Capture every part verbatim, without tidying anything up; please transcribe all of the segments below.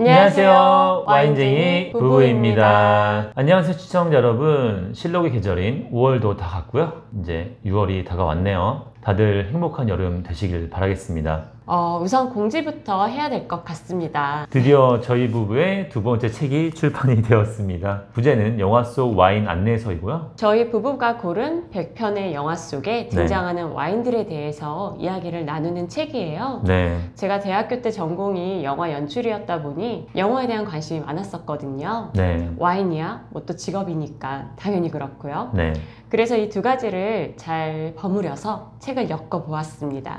안녕하세요, 와인쟁이 부부입니다. 안녕하세요 시청자 여러분, 실록의 계절인 오월도 다 갔고요, 이제 유월이 다가왔네요. 다들 행복한 여름 되시길 바라겠습니다. 어, 우선 공지부터 해야 될 것 같습니다. 드디어 저희 부부의 두 번째 책이 출판이 되었습니다. 부제는 영화 속 와인 안내서이고요, 저희 부부가 고른 백 편의 영화 속에 등장하는 네. 와인들에 대해서 이야기를 나누는 책이에요. 네. 제가 대학교 때 전공이 영화 연출이었다 보니 영화에 대한 관심이 많았었거든요. 네. 와인이야 뭐 또 직업이니까 당연히 그렇고요. 네. 그래서 이 두 가지를 잘 버무려서 책을 엮어보았습니다.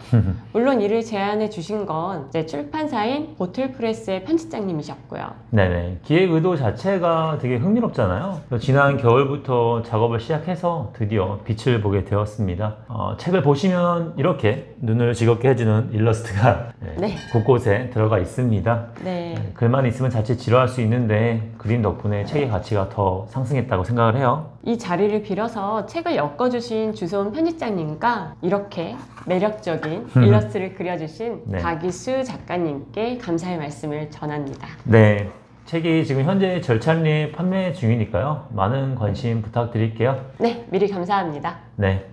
물론 이를 제안해 주신 건 이제 출판사인 보틀프레스의 편집장님이셨고요. 네네. 기획 의도 자체가 되게 흥미롭잖아요. 지난 겨울부터 작업을 시작해서 드디어 빛을 보게 되었습니다. 어, 책을 보시면 이렇게 눈을 즐겁게 해주는 일러스트가 네, 네. 곳곳에 들어가 있습니다. 네. 네, 글만 있으면 자칫 지루할 수 있는데 그림 덕분에 네. 책의 가치가 더 상승했다고 생각을 해요. 이 자리를 빌어서 책을 엮어주신 주소운 편집장님과 이렇게 매력적인 일러스트를 그려주신 네. 박기수 작가님께 감사의 말씀을 전합니다. 네, 책이 지금 현재 절찬리 판매 중이니까요, 많은 관심 부탁드릴게요. 네, 미리 감사합니다. 네.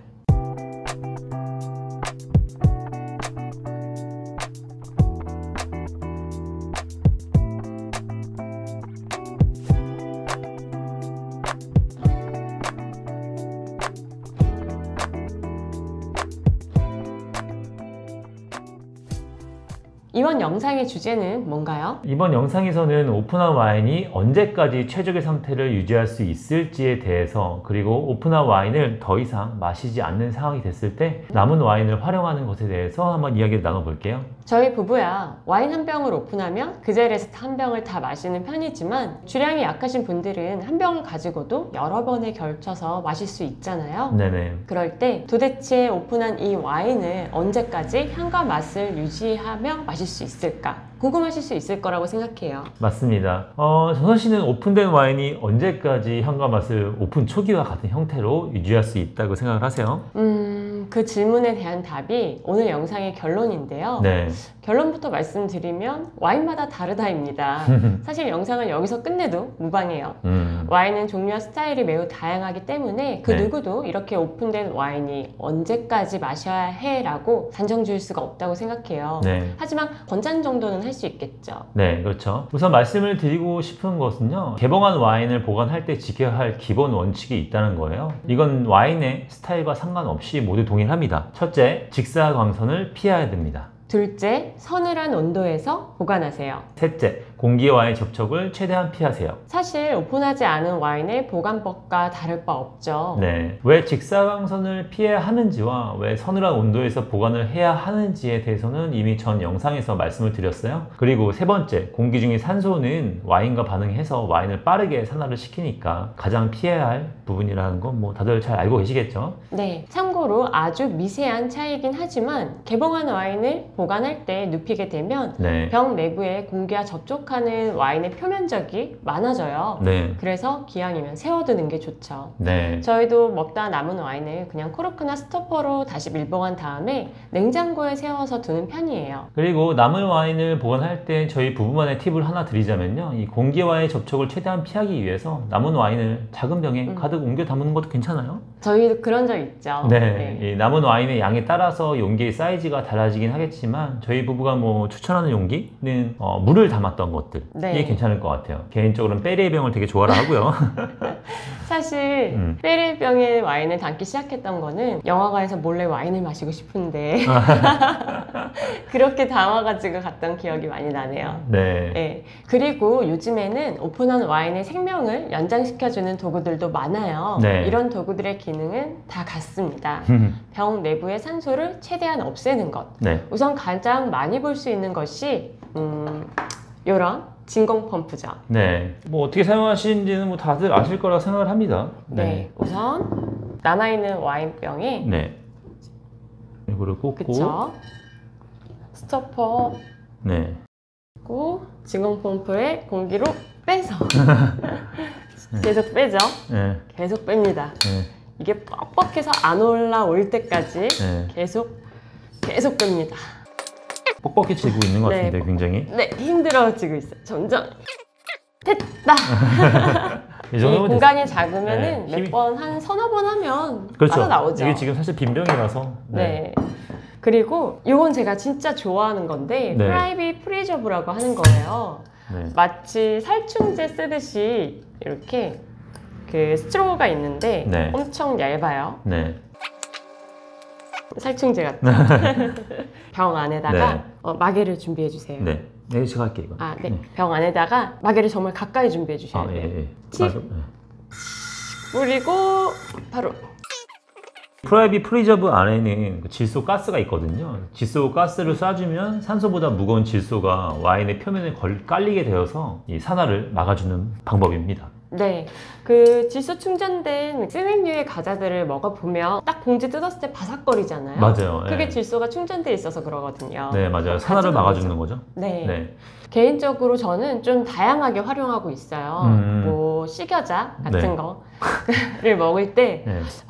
이번 영상의 주제는 뭔가요? 이번 영상에서는 오픈한 와인이 언제까지 최적의 상태를 유지할 수 있을지에 대해서, 그리고 오픈한 와인을 더 이상 마시지 않는 상황이 됐을 때 남은 와인을 활용하는 것에 대해서 한번 이야기를 나눠볼게요. 저희 부부야 와인 한 병을 오픈하면 그 자리에서 한 병을 다 마시는 편이지만 주량이 약하신 분들은 한 병을 가지고도 여러 번에 걸쳐서 마실 수 있잖아요. 네네. 그럴 때 도대체 오픈한 이 와인을 언제까지 향과 맛을 유지하며 마실 수 있을까? 궁금하실 수 있을 거라고 생각해요. 맞습니다. 어, 전선 씨는 오픈된 와인이 언제까지 향과 맛을 오픈 초기와 같은 형태로 유지할 수 있다고 생각을 하세요? 음, 그 질문에 대한 답이 오늘 영상의 결론인데요. 네. 결론부터 말씀드리면 와인마다 다르다입니다. 사실 영상을 여기서 끝내도 무방해요. 음. 와인은 종류와 스타일이 매우 다양하기 때문에 그 네. 누구도 이렇게 오픈된 와인이 언제까지 마셔야 해라고 단정 지을 수가 없다고 생각해요. 네. 하지만 권장 정도는 할 수 있겠죠. 네, 그렇죠. 우선 말씀을 드리고 싶은 것은요, 개봉한 와인을 보관할 때 지켜야 할 기본 원칙이 있다는 거예요. 이건 와인의 스타일과 상관없이 모두 동일합니다. 첫째, 직사광선을 피해야 됩니다. 둘째, 서늘한 온도에서 보관하세요. 셋째, 공기와의 접촉을 최대한 피하세요. 사실 오픈하지 않은 와인의 보관법과 다를 바 없죠. 네. 왜 직사광선을 피해야 하는지와 왜 서늘한 온도에서 보관을 해야 하는지에 대해서는 이미 전 영상에서 말씀을 드렸어요. 그리고 세 번째, 공기 중의 산소는 와인과 반응해서 와인을 빠르게 산화를 시키니까 가장 피해야 할 부분이라는 건 뭐 다들 잘 알고 계시겠죠? 네. 참고로 아주 미세한 차이긴 하지만 개봉한 와인을 보관할 때 눕히게 되면 네. 병 내부의 공기와 접촉 하는 와인의 표면적이 많아져요. 네. 그래서 기왕이면 세워두는 게 좋죠. 네. 저희도 먹다 남은 와인을 그냥 코르크나 스토퍼로 다시 밀봉한 다음에 냉장고에 세워서 두는 편이에요. 그리고 남은 와인을 보관할 때 저희 부부만의 팁을 하나 드리자면요, 이 공기와의 접촉을 최대한 피하기 위해서 남은 와인을 작은 병에 음. 가득 옮겨 담는 것도 괜찮아요? 저희도 그런 적 있죠. 네. 네. 이 남은 와인의 양에 따라서 용기의 사이즈가 달라지긴 하겠지만 저희 부부가 뭐 추천하는 용기는 어, 물을 담았던 거 것들. 네. 이게 괜찮을 것 같아요. 개인적으로는 페리에 병을 되게 좋아라 하고요. 사실 음. 페리에 병에 와인을 담기 시작했던 거는 영화관에서 몰래 와인을 마시고 싶은데 그렇게 담아가지고 갔던 기억이 많이 나네요. 네. 네. 그리고 요즘에는 오픈한 와인의 생명을 연장시켜주는 도구들도 많아요. 네. 이런 도구들의 기능은 다 같습니다. 병 내부의 산소를 최대한 없애는 것. 네. 우선 가장 많이 볼 수 있는 것이 음... 요런 진공 펌프죠. 네. 뭐 어떻게 사용하시는지는 뭐 다들 아실 거라 생각을 합니다. 네. 네. 우선 남아있는 와인병에 네. 이거를 꽂고 그쵸? 스토퍼 네. 꽂고 진공 펌프에 공기로 빼서 네. 계속 빼죠. 네. 계속 뺍니다. 네. 이게 뻑뻑해서 안 올라올 때까지 네. 계속 계속 뺍니다. 뻑뻑해지고 있는 것 같은데. 네, 굉장히 네 힘들어지고 있어요 점점. 됐다. 이, 이 공간이 됐... 작으면은 네, 몇 힘이... 번 한 서너 번 하면 그렇죠. 빠져나오죠. 이게 지금 사실 빈 병이라서. 네. 네. 그리고 이건 제가 진짜 좋아하는 건데 네. 프라이빗 프리저브라고 하는 거예요. 네. 마치 살충제 쓰듯이 이렇게 그 스트로우가 있는데 네. 엄청 얇아요. 네. 살충제 같은 병 안에다가 네. 어, 마개를 준비해 주세요. 네. 네, 제가 할게요. 이거. 아, 네. 네. 병 안에다가 마개를 정말 가까이 준비해 주셔야 돼요. 아, 예, 예. 치. 맞아, 예. 뿌리고 바로. 프라이빗 프리저브 안에는 질소 가스가 있거든요. 질소 가스를 쏴주면 산소보다 무거운 질소가 와인의 표면에 걸, 깔리게 되어서 이 산화를 막아주는 방법입니다. 네, 그 질소 충전된 진액류의 과자들을 먹어보면 딱 봉지 뜯었을 때 바삭거리잖아요. 맞아요. 그게 네. 질소가 충전돼 있어서 그러거든요. 네, 맞아요. 산화를 막아주는 거죠. 네. 네. 개인적으로 저는 좀 다양하게 활용하고 있어요. 음... 뭐 식여자 같은 네. 거를 먹을 때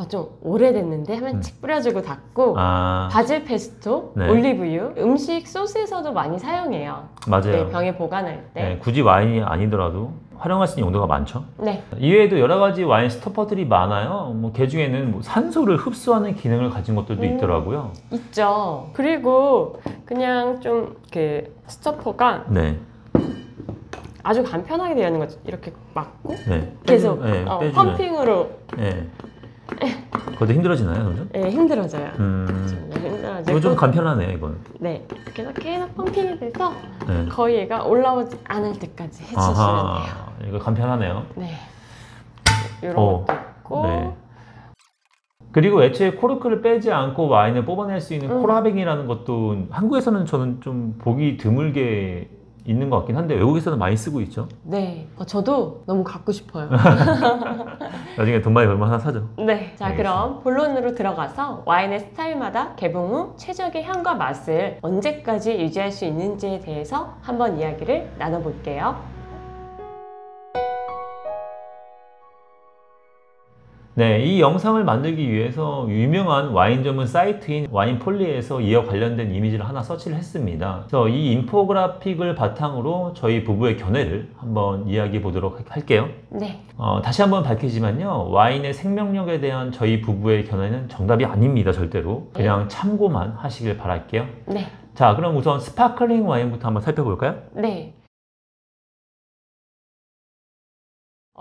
좀 네. 어, 오래됐는데 하면 음. 칙 뿌려주고 닦고 아... 바질 페스토, 네. 올리브유, 음식 소스에서도 많이 사용해요. 맞아요. 네, 병에 보관할 때 네, 굳이 와인이 아니더라도 활용할 수 있는 용도가 많죠. 네. 이외에도 여러 가지 와인 스토퍼들이 많아요. 뭐 그 중에는 뭐 산소를 흡수하는 기능을 가진 것들도 음, 있더라고요. 있죠. 그리고 그냥 좀 그 스토퍼가 네. 아주 간편하게 되어 있는 거죠. 이렇게 막고 네. 계속 네, 어, 펌핑으로. 네. 그것도 힘들어지나요, 점점? 네, 힘들어져요. 음... 힘들어지고. 이거 좀 간편하네요, 이건. 네, 계속 계속 펌핑이 돼서 네. 거의 얘가 올라오지 않을 때까지 해주시면 아하, 돼요. 이거 간편하네요. 네, 이런 오. 것도 있고. 네. 그리고 애초에 코르크를 빼지 않고 와인을 뽑아낼 수 있는 음. 코라뱅이라는 것도 한국에서는 저는 좀 보기 드물게 있는 것 같긴 한데 외국에서는 많이 쓰고 있죠. 네, 어, 저도 너무 갖고 싶어요. 나중에 돈 많이 벌면 하나 사죠. 네, 자 알겠습니다. 그럼 본론으로 들어가서 와인의 스타일마다 개봉 후 최적의 향과 맛을 언제까지 유지할 수 있는지에 대해서 한번 이야기를 나눠볼게요. 네, 이 영상을 만들기 위해서 유명한 와인 전문 사이트인 와인 폴리에서 이와 관련된 이미지를 하나 서치를 했습니다. 그래서 이 인포그래픽을 바탕으로 저희 부부의 견해를 한번 이야기해 보도록 할게요. 네. 어, 다시 한번 밝히지만요, 와인의 생명력에 대한 저희 부부의 견해는 정답이 아닙니다, 절대로. 그냥 참고만 하시길 바랄게요. 네. 자, 그럼 우선 스파클링 와인부터 한번 살펴볼까요? 네.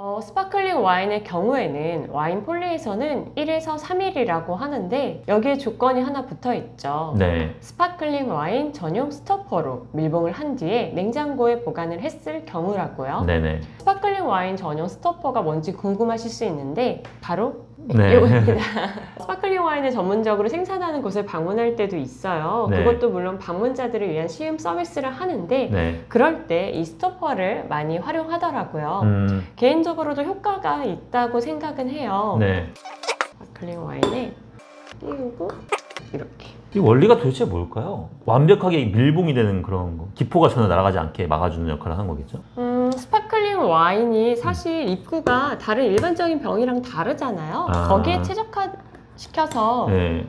어, 스파클링 와인의 경우에는 와인 폴리에서는 일에서 삼 일이라고 하는데 여기에 조건이 하나 붙어 있죠. 네. 스파클링 와인 전용 스토퍼로 밀봉을 한 뒤에 냉장고에 보관을 했을 경우라고요. 네네. 스파클링 와인 전용 스토퍼가 뭔지 궁금하실 수 있는데 바로 네. 요겁니다. 스파클링 와인을 전문적으로 생산하는 곳을 방문할 때도 있어요. 네. 그것도 물론 방문자들을 위한 시음 서비스를 하는데 네. 그럴 때 이 스토퍼를 많이 활용하더라고요. 음. 개인적으로도 효과가 있다고 생각은 해요. 네. 스파클링 와인에 끼우고 이렇게. 이 원리가 도대체 뭘까요? 완벽하게 밀봉이 되는 그런 거, 기포가 전혀 날아가지 않게 막아주는 역할을 하는 거겠죠? 음, 스파클링 와인이 사실 입구가 다른 일반적인 병이랑 다르잖아요. 아. 거기에 최적화시켜서 네.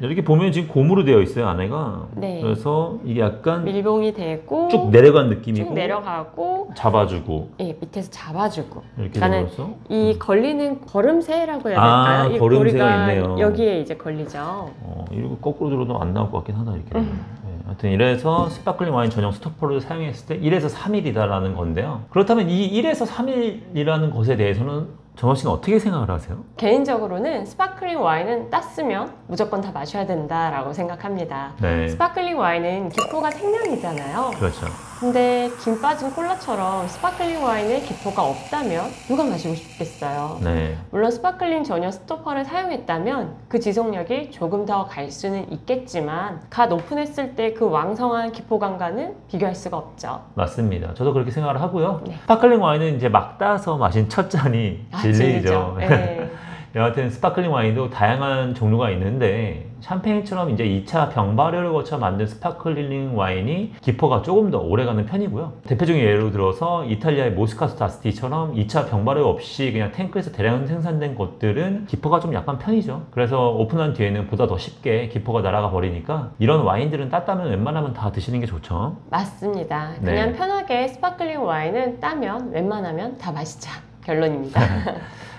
이렇게 보면 지금 고무로 되어 있어요, 안에가. 네. 그래서 이게 약간 밀봉이 되고 쭉 내려간 느낌이고 쭉 내려가고 잡아주고 예, 밑에서 잡아주고 이렇게 되면서 이 음. 걸리는 걸음새라고 해야 될까요? 아, 이 걸음새가 있네요. 여기에 이제 걸리죠. 어, 이거 거꾸로 들어도 안 나올 것 같긴 하다, 이렇게. 음. 네, 하여튼 이래서 스파클링 와인 전용 스토퍼를 사용했을 때 일에서 삼 일이다라는 건데요. 그렇다면 이 일에서 삼 일이라는 것에 대해서는 정원 씨는 어떻게 생각을 하세요? 개인적으로는 스파클링 와인은 땄으면 무조건 다 마셔야 된다라고 생각합니다. 네. 스파클링 와인은 기포가 생명이잖아요. 그렇죠. 근데 김 빠진 콜라처럼 스파클링 와인에 기포가 없다면 누가 마시고 싶겠어요. 네. 물론 스파클링 전용 스토퍼를 사용했다면 그 지속력이 조금 더 갈 수는 있겠지만 갓 오픈했을 때 그 왕성한 기포감과는 비교할 수가 없죠. 맞습니다. 저도 그렇게 생각을 하고요. 네. 스파클링 와인은 이제 막 따서 마신 첫 잔이 진리죠. 네. 여하튼 스파클링 와인도 다양한 종류가 있는데 샴페인처럼 이제 이 차 병발효를 거쳐 만든 스파클링 와인이 기포가 조금 더 오래가는 편이고요. 대표적인 예로 들어서 이탈리아의 모스카토 다스티처럼 이 차 병발효 없이 그냥 탱크에서 대량 생산된 것들은 기포가 좀 약간 편이죠. 그래서 오픈한 뒤에는 보다 더 쉽게 기포가 날아가 버리니까 이런 와인들은 따다면 웬만하면 다 드시는 게 좋죠. 맞습니다. 그냥 네. 편하게 스파클링 와인은 따면 웬만하면 다 마시자 결론입니다.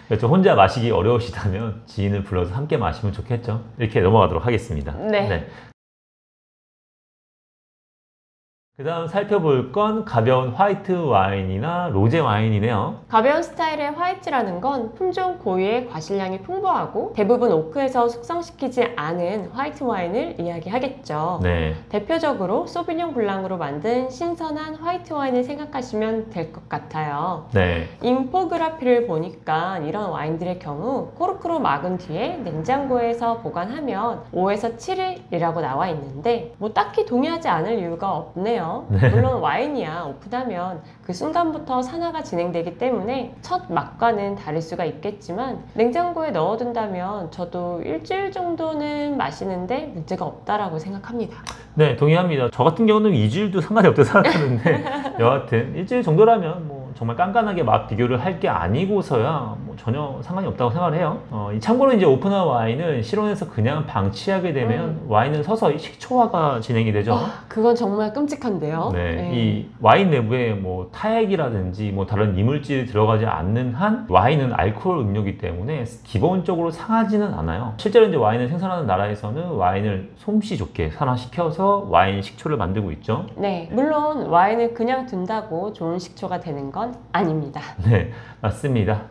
그렇죠. 혼자 마시기 어려우시다면 지인을 불러서 함께 마시면 좋겠죠. 이렇게 넘어가도록 하겠습니다. 네. 네. 그 다음 살펴볼 건 가벼운 화이트 와인이나 로제 와인이네요. 가벼운 스타일의 화이트라는 건 품종 고유의 과실량이 풍부하고 대부분 오크에서 숙성시키지 않은 화이트 와인을 이야기하겠죠. 네. 대표적으로 소비뇽 블랑으로 만든 신선한 화이트 와인을 생각하시면 될 것 같아요. 네. 인포그래피를 보니까 이런 와인들의 경우 코르크로 막은 뒤에 냉장고에서 보관하면 오에서 칠일이라고 나와 있는데 뭐 딱히 동의하지 않을 이유가 없네요. 네. 물론 와인이야 오픈하면 그 순간부터 산화가 진행되기 때문에 첫 맛과는 다를 수가 있겠지만 냉장고에 넣어둔다면 저도 일주일 정도는 마시는데 문제가 없다라고 생각합니다. 네, 동의합니다. 저 같은 경우는 이주일도 상관이 없다고 생각하는데 여하튼 일주일 정도라면 뭐 정말 깐깐하게 맛 비교를 할 게 아니고서야 뭐 전혀 상관이 없다고 생각을 해요. 어, 참고로 이제 오픈한 와인은 실온에서 그냥 방치하게 되면 음. 와인은 서서히 식초화가 진행이 되죠. 아, 그건 정말 끔찍한데요. 네, 네. 이 와인 내부에 뭐 타액이라든지 뭐 다른 이물질이 들어가지 않는 한 와인은 알코올 음료이기 때문에 기본적으로 상하지는 않아요. 실제로 이제 와인을 생산하는 나라에서는 와인을 솜씨 좋게 산화시켜서 와인 식초를 만들고 있죠. 네, 물론 와인을 그냥 둔다고 좋은 식초가 되는 거 아닙니다. 네, 맞습니다.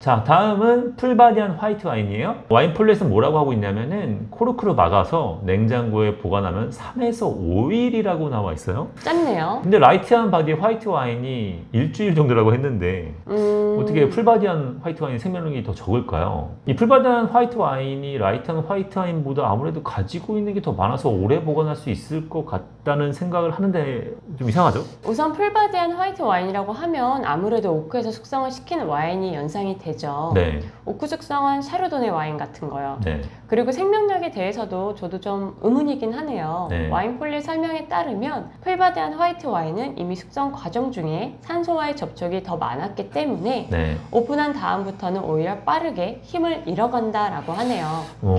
자, 다음은 풀바디한 화이트 와인이에요. 와인 폴리에서 뭐라고 하고 있냐면은 코르크로 막아서 냉장고에 보관하면 삼에서 오일이라고 나와 있어요. 짧네요. 근데 라이트한 바디 화이트 와인이 일주일 정도라고 했는데 음... 어떻게 풀바디한 화이트 와인이 생명력이 더 적을까요? 이 풀바디한 화이트 와인이 라이트한 화이트 와인보다 아무래도 가지고 있는 게 더 많아서 오래 보관할 수 있을 것 같다는 생각을 하는데 좀 이상하죠? 우선 풀바디한 화이트 와인이라고 하면 아무래도 오크에서 숙성을 시킨 와인이 연상이 되죠. 네. 오크 숙성한 샤르도네 와인 같은 거요. 네. 그리고 생명력에 대해서도 저도 좀 의문이긴 하네요. 네. 와인 폴리 설명에 따르면 풀바디한 화이트 와인은 이미 숙성 과정 중에 산소와의 접촉이 더 많았기 때문에 네. 오픈한 다음부터는 오히려 빠르게 힘을 잃어간다라고 하네요. 오...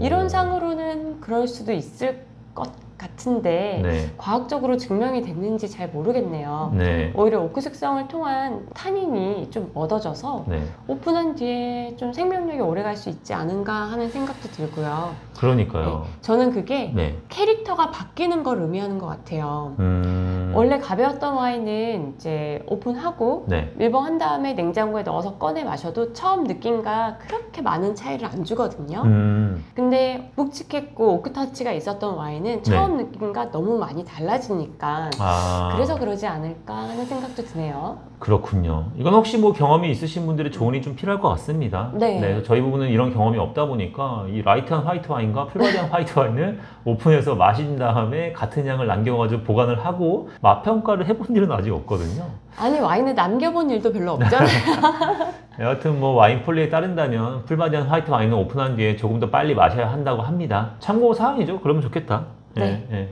이론상으로는 그럴 수도 있을 것 같은데 네. 과학적으로 증명이 됐는지 잘 모르겠네요. 네. 오히려 오크 숙성을 통한 탄닌이 좀 얻어져서 네. 오픈한 뒤에 좀 생명력이 오래갈 수 있지 않은가 하는 생각도 들고요. 그러니까요. 네. 저는 그게 네. 캐릭터가 바뀌는 걸 의미하는 것 같아요. 음... 원래 가벼웠던 와인은 이제 오픈하고 네. 밀봉한 다음에 냉장고에 넣어서 꺼내 마셔도 처음 느낌과 그렇게 많은 차이를 안 주거든요. 음... 근데 묵직했고 오크 터치가 있었던 와인은 처음 네. 느낌과 너무 많이 달라지니까 아... 그래서 그러지 않을까 하는 생각도 드네요. 그렇군요. 이건 혹시 뭐 경험이 있으신 분들의 조언이 좀 필요할 것 같습니다. 네. 네, 저희 부부는 이런 경험이 없다 보니까 이 라이트한 화이트 와인과 풀바디한 화이트 와인을 오픈해서 마신 다음에 같은 양을 남겨가지고 보관을 하고 맛 평가를 해본 일은 아직 없거든요. 아니 와인을 남겨본 일도 별로 없잖아요. 여하튼 뭐 와인 폴리에 따른다면 풀바디한 화이트 와인을 오픈한 뒤에 조금 더 빨리 마셔야 한다고 합니다. 참고 사항이죠. 그러면 좋겠다. 네. 예, 예.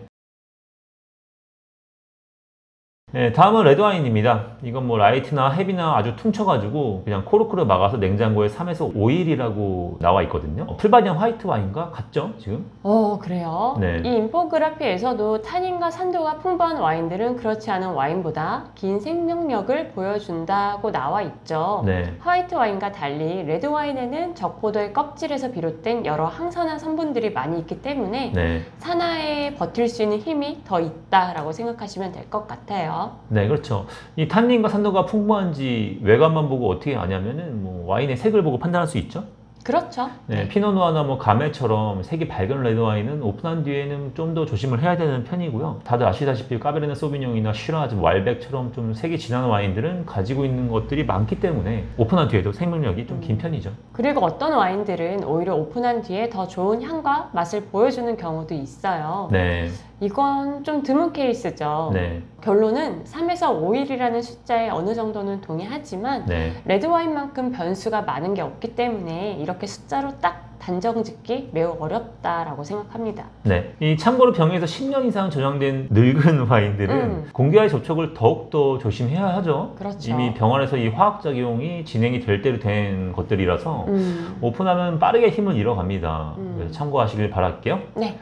예, 다음은 레드와인입니다. 이건 뭐 라이트나 헤비나 아주 퉁쳐가지고 그냥 코르크를 막아서 냉장고에 삼에서 오일이라고 나와 있거든요. 어, 풀바디한 화이트 와인과 같죠, 지금? 어, 그래요? 네. 이 인포그래피에서도 탄닌과 산도가 풍부한 와인들은 그렇지 않은 와인보다 긴 생명력을 보여준다고 나와 있죠. 네. 화이트 와인과 달리 레드와인에는 적포도의 껍질에서 비롯된 여러 항산화 성분들이 많이 있기 때문에 네. 산화에 버틸 수 있는 힘이 더 있다라고 생각하시면 될 것 같아요. 네, 그렇죠. 이 탄닌과 산도가 풍부한지 외관만 보고 어떻게 아냐면은 뭐 와인의 색을 보고 판단할 수 있죠. 그렇죠. 네, 피노누아나 뭐 가메처럼 색이 밝은 레드와인은 오픈한 뒤에는 좀 더 조심을 해야 되는 편이고요. 다들 아시다시피 카베르네 소비뇽이나 쉬라즈, 왈벡처럼 좀 색이 진한 와인들은 가지고 있는 것들이 많기 때문에 오픈한 뒤에도 생명력이 좀 긴 음. 편이죠. 그리고 어떤 와인들은 오히려 오픈한 뒤에 더 좋은 향과 맛을 보여주는 경우도 있어요. 네. 이건 좀 드문 케이스죠. 네. 결론은 삼에서 오일이라는 숫자에 어느 정도는 동의하지만 네. 레드와인만큼 변수가 많은 게 없기 때문에 이렇게 숫자로 딱 단정 짓기 매우 어렵다라고 생각합니다. 네. 이 참고로 병에서 십 년 이상 저장된 늙은 와인들은 음. 공기와의 접촉을 더욱더 조심해야 하죠. 그렇죠. 이미 병 안에서 이 화학작용이 진행이 될 때로 된 것들이라서 음. 오픈하면 빠르게 힘을 잃어갑니다. 음. 그래서 참고하시길 바랄게요. 네.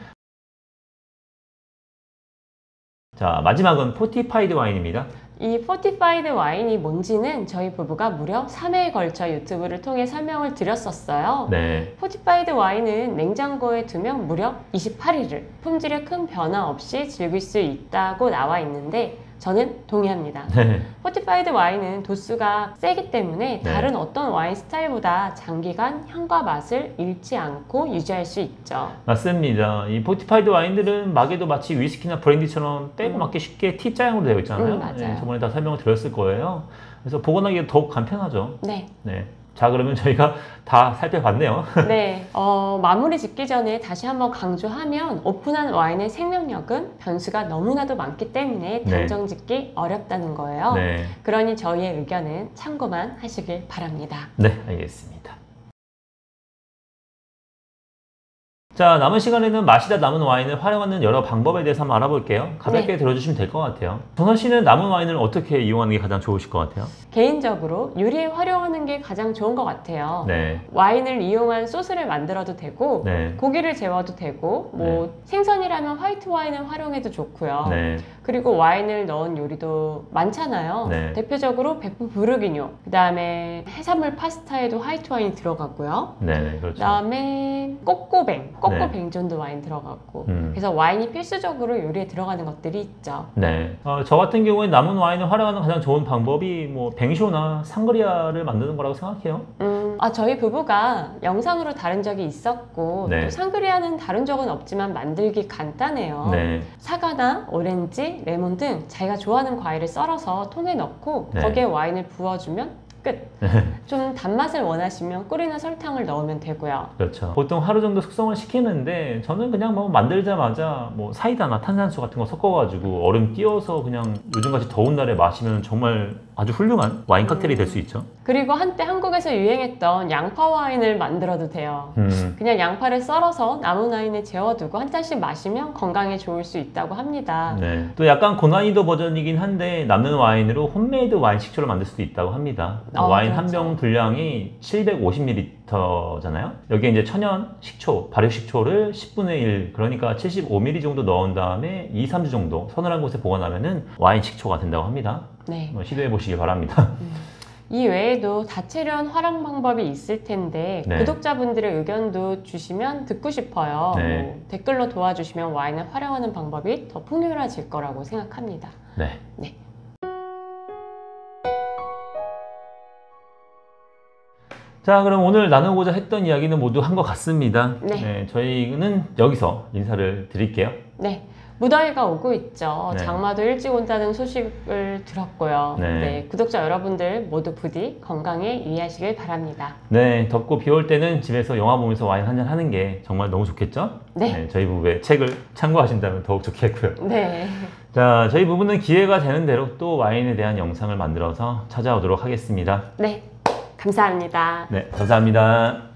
자, 마지막은 포티파이드 와인입니다. 이 포티파이드 와인이 뭔지는 저희 부부가 무려 삼 회에 걸쳐 유튜브를 통해 설명을 드렸었어요. 네. 포티파이드 와인은 냉장고에 두면 무려 이십팔 일을 품질에 큰 변화 없이 즐길 수 있다고 나와 있는데 저는 동의합니다. 네. 포티파이드 와인은 도수가 세기 때문에 다른 네. 어떤 와인 스타일보다 장기간 향과 맛을 잃지 않고 유지할 수 있죠. 맞습니다. 이 포티파이드 와인들은 막에도 마치 위스키나 브랜디처럼 빼고 음. 맞게 쉽게 T자형으로 되어 있잖아요. 음, 맞아요. 네, 저번에 다 설명을 드렸을 거예요. 그래서 보관하기가 더욱 간편하죠. 네. 네. 자, 그러면 저희가 다 살펴봤네요. 네, 어, 마무리 짓기 전에 다시 한번 강조하면 오픈한 와인의 생명력은 변수가 너무나도 많기 때문에 단정 짓기 네. 어렵다는 거예요. 네. 그러니 저희의 의견은 참고만 하시길 바랍니다. 네, 알겠습니다. 자, 남은 시간에는 마시다 남은 와인을 활용하는 여러 방법에 대해서 한번 알아볼게요. 가볍게 네. 들어주시면 될 것 같아요. 전원 씨는 남은 와인을 어떻게 이용하는 게 가장 좋으실 것 같아요? 개인적으로 요리에 활용하는 게 가장 좋은 것 같아요. 네. 와인을 이용한 소스를 만들어도 되고 네. 고기를 재워도 되고 뭐 네. 생선이라면 화이트 와인을 활용해도 좋고요. 네. 그리고 와인을 넣은 요리도 많잖아요. 네. 대표적으로 뵈프 부르기뇽, 그 다음에 해산물 파스타에도 화이트 와인이 들어가고요. 네, 그렇죠. 그 다음에 꼬꼬뱅, 꼬꼬뱅존도 네. 와인 들어가고 음. 그래서 와인이 필수적으로 요리에 들어가는 것들이 있죠. 네, 어, 저 같은 경우에 남은 와인을 활용하는 가장 좋은 방법이 뭐 뱅쇼나 상그리아를 만드는 거라고 생각해요. 음, 아, 저희 부부가 영상으로 다룬 적이 있었고 네. 또 상그리아는 다룬 적은 없지만 만들기 간단해요. 네. 사과나 오렌지, 레몬 등 자기가 좋아하는 과일을 썰어서 통에 넣고 네. 거기에 와인을 부어주면 끝! 좀 단맛을 원하시면 꿀이나 설탕을 넣으면 되고요. 그렇죠. 보통 하루 정도 숙성을 시키는데 저는 그냥 뭐 만들자마자 뭐 사이다나 탄산수 같은 거 섞어가지고 얼음 띄워서 그냥 요즘같이 더운 날에 마시면 정말 아주 훌륭한 와인 칵테일이 음. 될 수 있죠. 그리고 한때 한국에서 유행했던 양파 와인을 만들어도 돼요. 음. 그냥 양파를 썰어서 남은 와인에 재워두고 한 잔씩 마시면 건강에 좋을 수 있다고 합니다. 네. 또 약간 고난이도 버전이긴 한데 남는 와인으로 홈메이드 와인 식초를 만들 수도 있다고 합니다. 어, 와인 그렇죠. 한 병 분량이 칠백오십 밀리리터잖아요. 여기에 이제 천연 식초, 발효 식초를 십분의 일, 그러니까 칠십오 밀리리터 정도 넣은 다음에 이, 삼 주 정도 서늘한 곳에 보관하면은 와인 식초가 된다고 합니다. 네. 시도해 보시기 바랍니다. 음. 이 외에도 다채로운 활용 방법이 있을 텐데 네. 구독자분들의 의견도 주시면 듣고 싶어요. 네. 뭐 댓글로 도와주시면 와인을 활용하는 방법이 더 풍요로워질 거라고 생각합니다. 네. 네. 자, 그럼 오늘 나누고자 했던 이야기는 모두 한 것 같습니다. 네. 네, 저희는 여기서 인사를 드릴게요. 네. 무더위가 오고 있죠. 네. 장마도 일찍 온다는 소식을 들었고요. 네. 네, 구독자 여러분들 모두 부디 건강에 유의하시길 바랍니다. 네, 덥고 비 올 때는 집에서 영화 보면서 와인 한잔 하는 게 정말 너무 좋겠죠? 네. 네, 저희 부부의 책을 참고하신다면 더욱 좋겠고요. 네. 자, 저희 부부는 기회가 되는 대로 또 와인에 대한 영상을 만들어서 찾아오도록 하겠습니다. 네, 감사합니다. 네, 감사합니다.